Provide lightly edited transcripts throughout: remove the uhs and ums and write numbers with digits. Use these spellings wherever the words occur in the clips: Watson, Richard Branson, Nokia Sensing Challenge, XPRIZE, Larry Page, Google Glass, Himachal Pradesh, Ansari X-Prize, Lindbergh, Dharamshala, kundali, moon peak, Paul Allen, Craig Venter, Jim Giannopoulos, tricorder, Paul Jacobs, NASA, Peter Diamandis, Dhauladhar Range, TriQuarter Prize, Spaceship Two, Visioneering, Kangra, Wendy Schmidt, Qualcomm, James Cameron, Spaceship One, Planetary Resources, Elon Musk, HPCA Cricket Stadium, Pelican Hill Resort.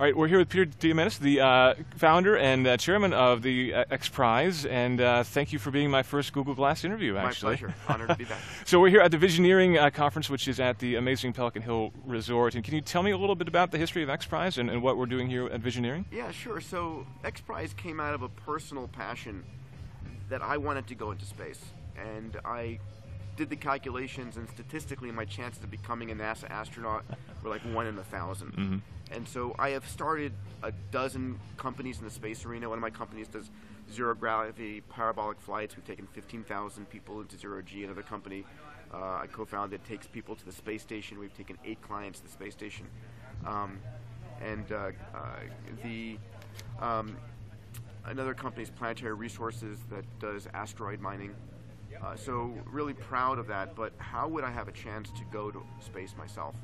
All right, we're here with Peter Diamandis, the founder and chairman of the XPRIZE, and thank you for being my first Google Glass interview, actually. My pleasure. Honored to be back. So we're here at the Visioneering Conference, which is at the amazing Pelican Hill Resort. And can you tell me a little bit about the history of XPRIZE and what we're doing here at Visioneering? Yeah, sure. So XPRIZE came out of a personal passion that I wanted to go into space. And I did the calculations, and statistically my chances of becoming a NASA astronaut were like 1 in 1,000. Mm-hmm. And so I have started a dozen companies in the space arena. One of my companies does zero gravity parabolic flights. We've taken 15,000 people into zero G. Another company I co-founded takes people to the space station. We've taken 8 clients to the space station. Another company is Planetary Resources that does asteroid mining. So really proud of that, but how would I have a chance to go to space myself?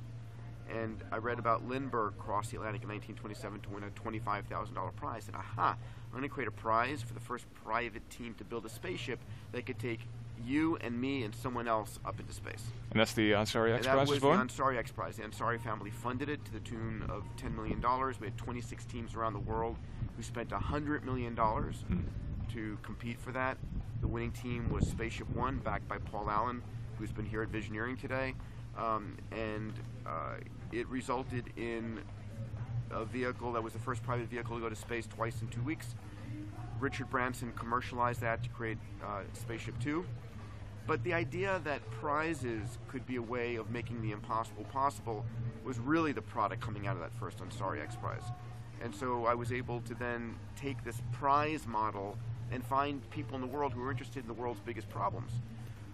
And I read about Lindbergh crossed the Atlantic in 1927 to win a $25,000 prize. And aha, I'm going to create a prize for the first private team to build a spaceship that could take you and me and someone else up into space. And that's the Ansari X-Prize was born? That was the Ansari X-Prize. The Ansari family funded it to the tune of $10 million. We had 26 teams around the world who spent $100 million to compete for that. The winning team was Spaceship One, backed by Paul Allen, who's been here at Visioneering today. It resulted in a vehicle that was the first private vehicle to go to space twice in 2 weeks. Richard Branson commercialized that to create Spaceship Two. But the idea that prizes could be a way of making the impossible possible was really the product coming out of that first Ansari X-Prize. And so I was able to then take this prize model and find people in the world who are interested in the world's biggest problems.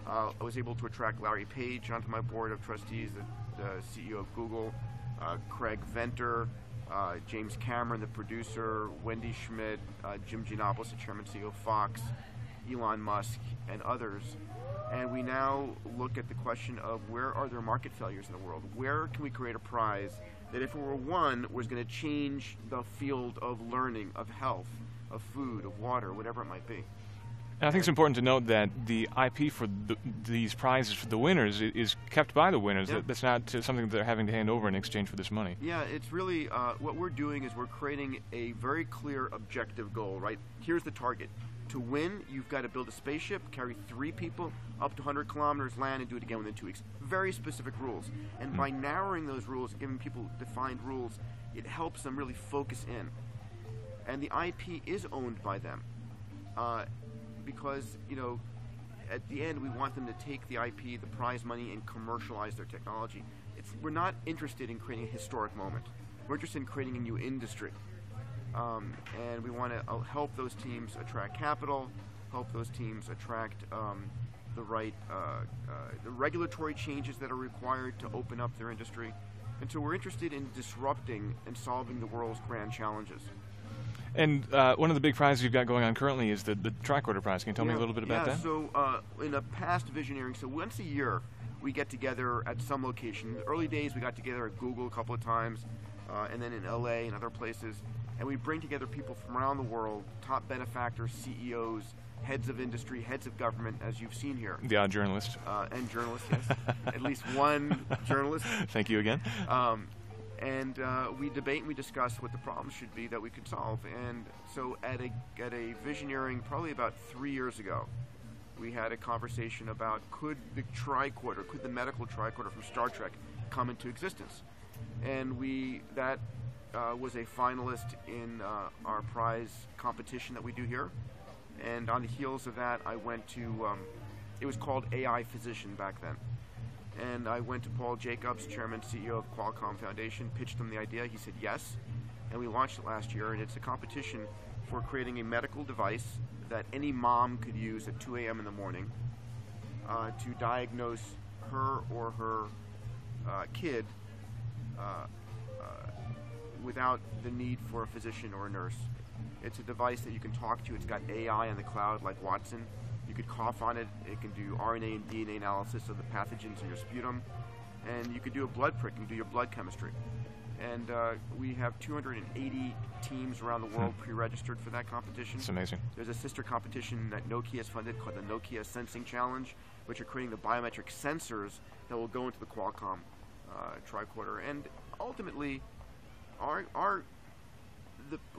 I was able to attract Larry Page onto my board of trustees, the CEO of Google, Craig Venter, James Cameron, the producer, Wendy Schmidt, Jim Giannopoulos, the chairman and CEO of Fox, Elon Musk, and others. And we now look at the question of where are there market failures in the world? Where can we create a prize that if it were won, was going to change the field of learning, of health, of food, of water, whatever it might be. And I think it's important to note that the IP for these prizes for the winners is kept by the winners. Yep. That's not something that they're having to hand over in exchange for this money. Yeah, it's really, what we're doing is we're creating a very clear objective goal, right? Here's the target. To win, you've got to build a spaceship, carry 3 people up to 100 kilometers, land, and do it again within 2 weeks. Very specific rules. And by narrowing those rules, giving people defined rules, it helps them really focus in. And the IP is owned by them because, you know, at the end we want them to take the IP, the prize money, and commercialize their technology. We're not interested in creating a historic moment. We're interested in creating a new industry. And we want to help those teams attract capital, help those teams attract the regulatory changes that are required to open up their industry. And so we're interested in disrupting and solving the world's grand challenges. And one of the big prizes you've got going on currently is the TriQuarter Prize. Can you tell me a little bit about that? So in a past Visioneering, so once a year we get together at some location. In the early days we got together at Google a couple of times, and then in LA and other places. And we bring together people from around the world, top benefactors, CEOs, heads of industry, heads of government, as you've seen here. The odd journalist. And journalists, yes. At least one journalist. Thank you again. We debate and we discuss what the problems should be that we could solve. And so at a Visioneering probably about 3 years ago, we had a conversation about could the medical tricorder from Star Trek come into existence? And that was a finalist in our prize competition that we do here. And on the heels of that, I went to, it was called AI Physician back then. And I went to Paul Jacobs, chairman and CEO of Qualcomm Foundation, pitched him the idea. He said yes, and we launched it last year. And it's a competition for creating a medical device that any mom could use at 2 a.m. in the morning to diagnose her or her kid without the need for a physician or a nurse. It's a device that you can talk to. It's got AI in the cloud like Watson. You could cough on it, it can do RNA and DNA analysis of the pathogens in your sputum, and you could do a blood prick and do your blood chemistry. And we have 280 teams around the world pre-registered for that competition. It's amazing. There's a sister competition that Nokia has funded called the Nokia Sensing Challenge, which are creating the biometric sensors that will go into the Qualcomm tricorder. And ultimately, our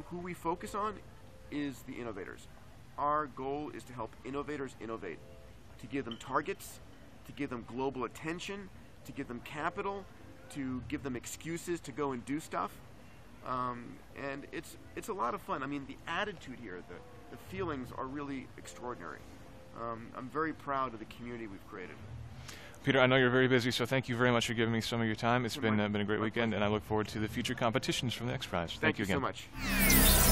who we focus on is the innovators. Our goal is to help innovators innovate, to give them targets, to give them global attention, to give them capital, to give them excuses to go and do stuff. And it's a lot of fun. I mean, the attitude here, the feelings are really extraordinary. I'm very proud of the community we've created. Peter, I know you're very busy, so thank you very much for giving me some of your time. It's been a great weekend, and I look forward to the future competitions from the XPRIZE. Thank you again. Thank you so much.